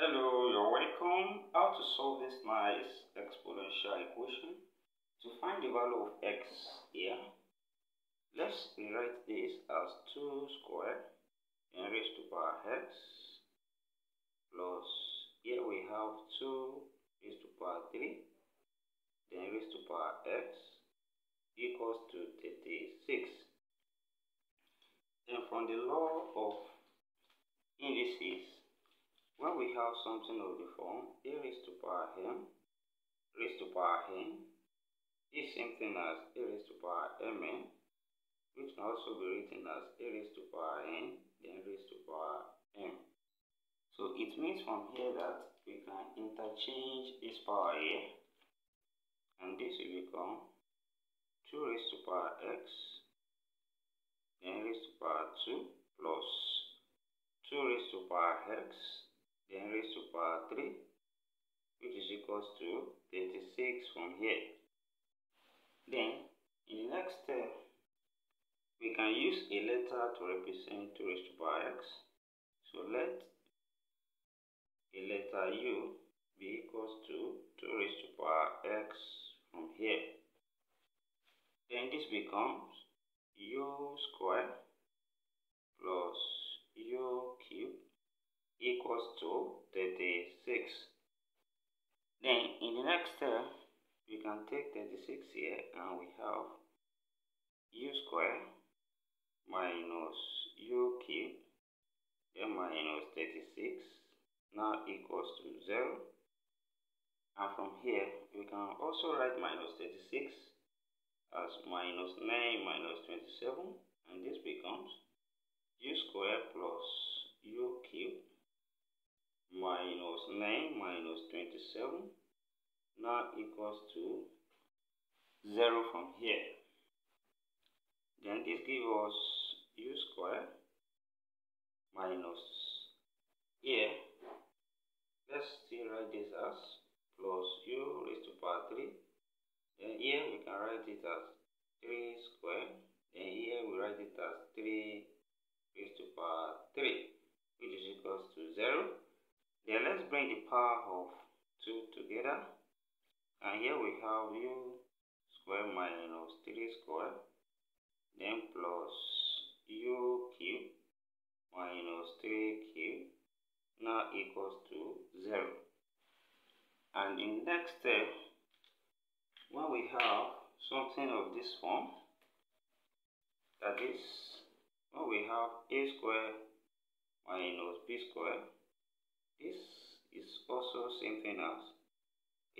Hello, you're welcome. How to solve this nice exponential equation? To find the value of x here, let's rewrite this as 2 squared and raised to power x plus, here we have 2 raised to power 3 then raised to power x equals to 36. And from the law of indices, when we have something of the form a raised to power m raised to power n is same thing as a raised to power mn, which can also be written as a raised to power n then raised to power m. So it means from here that we can interchange this power here, and this will become 2 raised to power x then raised to power 2 plus 2 raised to power x then raised to power 3, which is equals to 36 from here. Then in the next step, we can use a letter to represent 2 raised to power x. So let a letter u be equals to 2 raised to power x from here. Then this becomes u squared plus u cubed equals to 36. Then in the next step, we can take 36 here and we have u squared minus u cubed then minus 36 now equals to 0. And from here we can also write minus 36 as minus 9 minus 27, and this becomes u squared plus u cubed minus 9 minus 27 now equals to 0 from here. Then this gives us u squared minus here, let's still write this as plus u raised to power 3, then here we can write it as 3 squared, then here we write it as 3 raised to power 3, which is equals to 0. Then let's bring the power of 2 together, and here we have u squared minus 3 squared then plus u cubed minus 3 cubed now equals to 0. And in the next step, when we have something of this form, that is when we have a squared minus b squared, this is also same thing as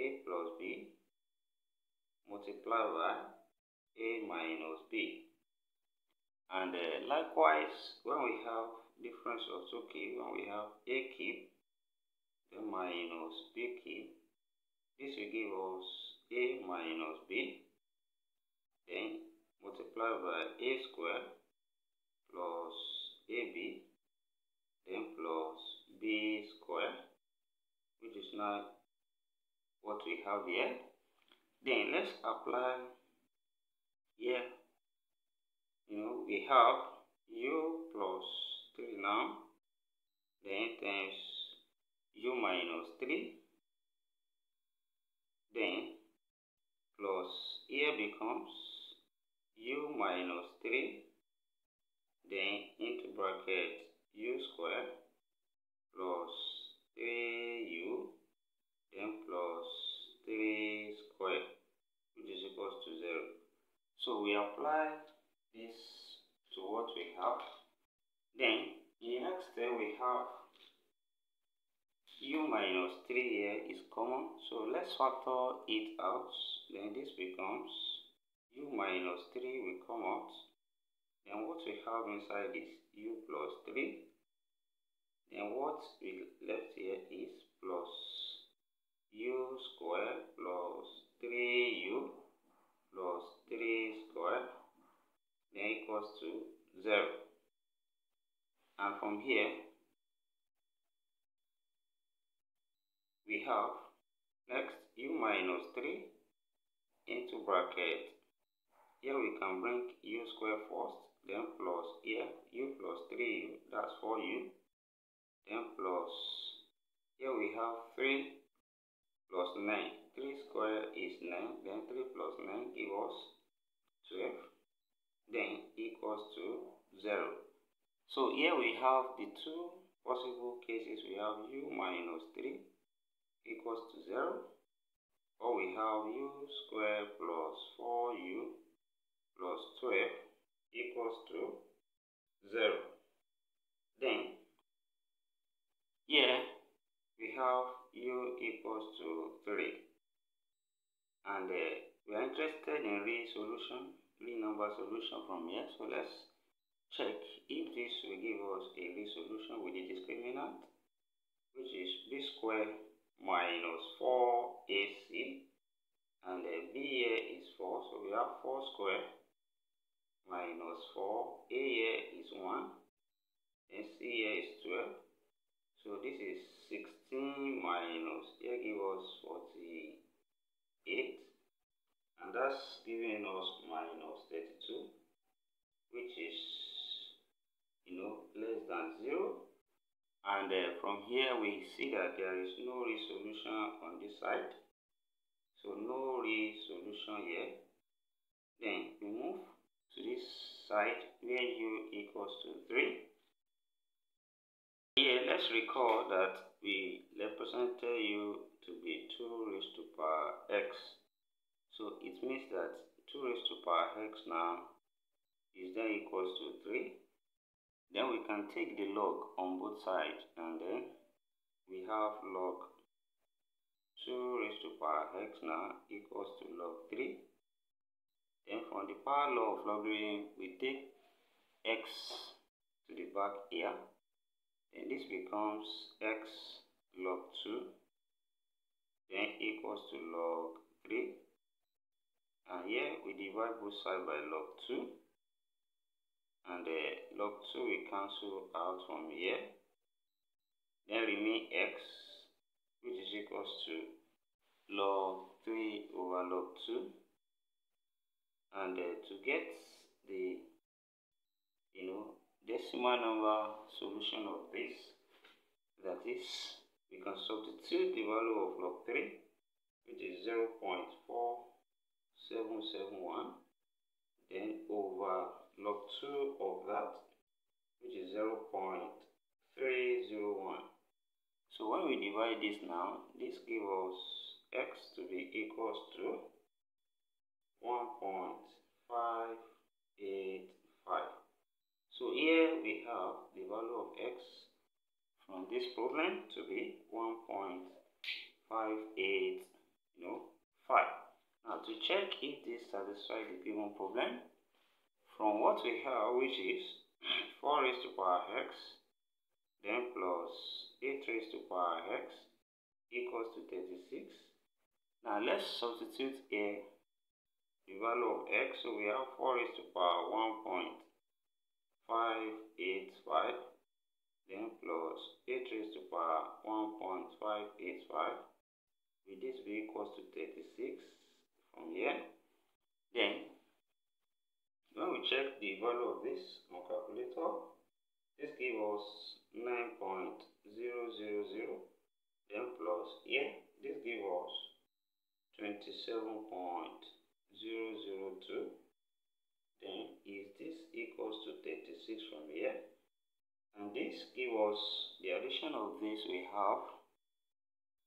a plus b multiplied by a minus b. And likewise, when we have difference of 2 cubes, when we have a cubed then minus b cubed, this will give us a minus b then multiplied by a squared plus ab then plus b squared, which is now what we have here. Then let's apply here. We have u plus 3 now then times u minus 3 then plus, here becomes u minus 3 then into bracket u squared plus 3u then plus 3 squared, which is equals to 0. So we apply this to what we have. Then in the next step, we have u minus 3 here is common, so let's factor it out. Then this becomes u minus 3 will come out, then what we have inside is u plus 3, then what we left here is plus u squared plus 3u plus 3 squared then equals to 0. And from here we have next u minus 3 into bracket, here we can bring u squared first then plus here u plus 3u, that's 4u then plus Here we have 3 plus 9. 3 square is 9. Then 3 plus 9 equals 12. Then equals to 0. So here we have the two possible cases. We have u minus 3 equals to 0. Or we have u squared plus 4u plus 12 equals to 0. Then here we have u equals to 3. And we are interested in real number solution from here. So let's check if this will give us a real solution with the discriminant, which is b squared minus 4ac, and b here is 4, so we have 4 squared minus 4, a here is 1, and c here is 12, so this is 16 minus, here give us 48, and that's giving us minus 32, which is, less than 0. And from here we see that there is no real solution on this side. So no real solution here. Then we move to this side where u equals to 3. Here let's recall that we represented u to be 2 raised to power x. So it means that 2 raised to power x now is then equals to 3. Then we can take the log on both sides, and then we have log 2 raised to power x now equals to log 3. Then from the power law of logarithm, we take x to the back here. Then this becomes x log 2. Then equals to log 3. And here we divide both sides by log 2, and log 2 we cancel out from here. Then remain x, which is equals to log 3 over log 2. And to get the decimal number solution of this, that is, we can substitute the value of log 3, which is 0.4771, then over log 2 of that, which is 0.301. So when we divide this now, this gives us x to be equals to 1.585. So here we have the value of x from this problem to be 1.585. Now to check if this satisfies the given problem, from what we have, which is 4 raised to power x, then plus 8 raised to power x equals to 36. Now let's substitute here the value of x. So we have 4 raised to power 1.585, then plus 8 raised to power 1.585. Will this be equals to 36? From here, then when we check the value of this on calculator, this gives us 9.000, then plus here, this gives us 27.002. Then is this equals to 36 from here, and this gives us the addition of this, we have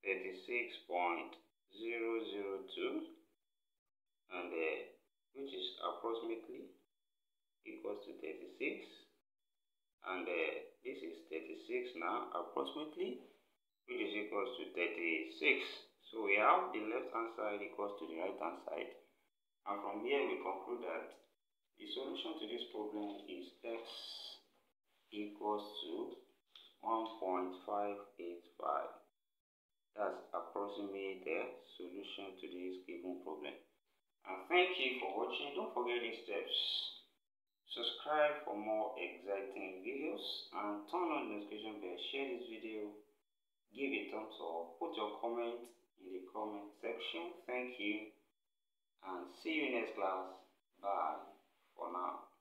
36.002. And which is approximately equals to 36, and this is 36 now approximately, which is equals to 36. So we have the left hand side equals to the right hand side, and from here we conclude that the solution to this problem is x equals to 1.585. That's approximate the solution to this given problem. And thank you for watching. Don't forget these steps. Subscribe for more exciting videos and turn on the notification bell. Share this video. Give a thumbs up. Put your comment in the comment section. Thank you. And see you next class. Bye for now.